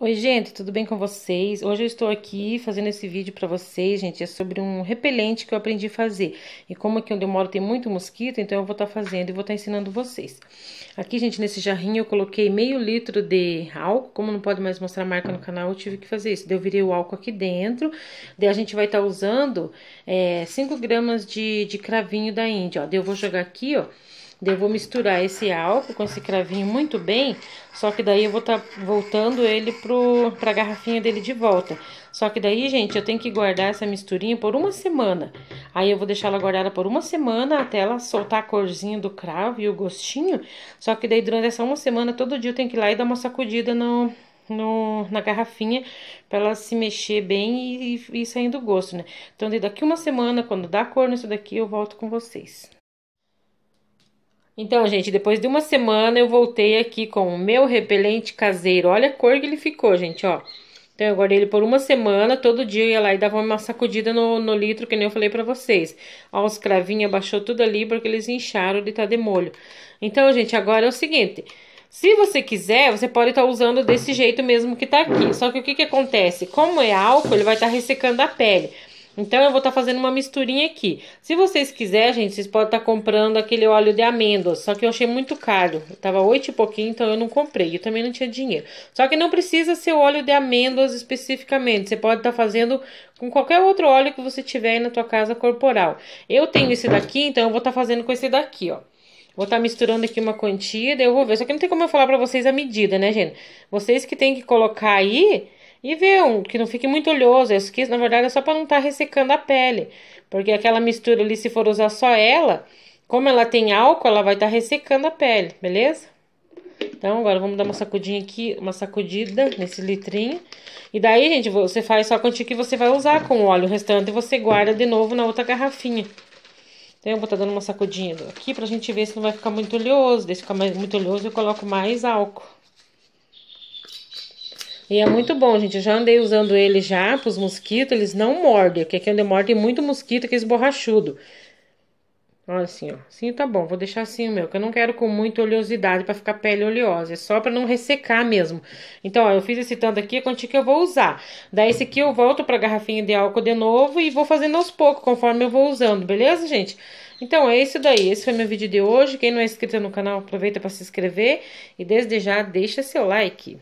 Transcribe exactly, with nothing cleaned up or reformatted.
Oi gente, tudo bem com vocês? Hoje eu estou aqui fazendo esse vídeo para vocês, gente, é sobre um repelente que eu aprendi a fazer. E como aqui onde eu moro tem muito mosquito, então eu vou estar fazendo e vou estar ensinando vocês. Aqui, gente, nesse jarrinho eu coloquei meio litro de álcool, como não pode mais mostrar a marca no canal, eu tive que fazer isso. Daí eu virei o álcool aqui dentro, daí a gente vai estar usando é, cinco gramas de, de cravinho da Índia, ó. Daí eu vou jogar aqui, ó. Eu vou misturar esse álcool com esse cravinho muito bem, só que daí eu vou estar voltando ele pro, pra garrafinha dele de volta. Só que daí, gente, eu tenho que guardar essa misturinha por uma semana. Aí eu vou deixar ela guardada por uma semana até ela soltar a corzinha do cravo e o gostinho. Só que daí durante essa uma semana, todo dia eu tenho que ir lá e dar uma sacudida no... No, na garrafinha para ela se mexer bem e, e, e sair do gosto, né? Então daqui uma semana, quando dá cor nisso daqui, eu volto com vocês. Então, gente, depois de uma semana eu voltei aqui com o meu repelente caseiro. Olha a cor que ele ficou, gente, ó. Então, eu guardei ele por uma semana, todo dia eu ia lá e dava uma sacudida no, no litro, que nem eu falei pra vocês. Ó, os cravinhos abaixou tudo ali porque eles incharam de tá de molho. Então, gente, agora é o seguinte... Se você quiser, você pode estar usando desse jeito mesmo que tá aqui. Só que o que que acontece? Como é álcool, ele vai estar ressecando a pele. Então, eu vou estar fazendo uma misturinha aqui. Se vocês quiserem, gente, vocês podem estar comprando aquele óleo de amêndoas. Só que eu achei muito caro. Eu tava oito e pouquinho, então eu não comprei. Eu também não tinha dinheiro. Só que não precisa ser óleo de amêndoas especificamente. Você pode estar fazendo com qualquer outro óleo que você tiver aí na tua casa corporal. Eu tenho esse daqui, então eu vou estar fazendo com esse daqui, ó. Vou estar misturando aqui uma quantia, daí eu vou ver. Só que não tem como eu falar pra vocês a medida, né, gente? Vocês que tem que colocar aí e ver, um, que não fique muito oleoso. Isso aqui, na verdade, é só pra não estar ressecando a pele. Porque aquela mistura ali, se for usar só ela, como ela tem álcool, ela vai estar ressecando a pele, beleza? Então, agora vamos dar uma sacudinha aqui, uma sacudida nesse litrinho. E daí, gente, você faz só a quantia que você vai usar com o óleo. O restante você guarda de novo na outra garrafinha. Então, eu vou estar dando uma sacudinha aqui pra gente ver se não vai ficar muito oleoso. Deixa ficar mais, muito oleoso, eu coloco mais álcool. E é muito bom, gente. Eu já andei usando ele já pros mosquitos, eles não mordem. Porque aqui onde eu moro tem muito mosquito que é esborrachudo. Olha assim, ó. Assim tá bom, vou deixar assim o meu, que eu não quero com muita oleosidade pra ficar pele oleosa. É só pra não ressecar mesmo. Então, ó, eu fiz esse tanto aqui, a quantia que eu vou usar. Daí esse aqui eu volto pra garrafinha de álcool de novo e vou fazendo aos poucos, conforme eu vou usando, beleza, gente? Então, é isso daí. Esse foi meu vídeo de hoje. Quem não é inscrito no canal, aproveita para se inscrever. E desde já, deixa seu like.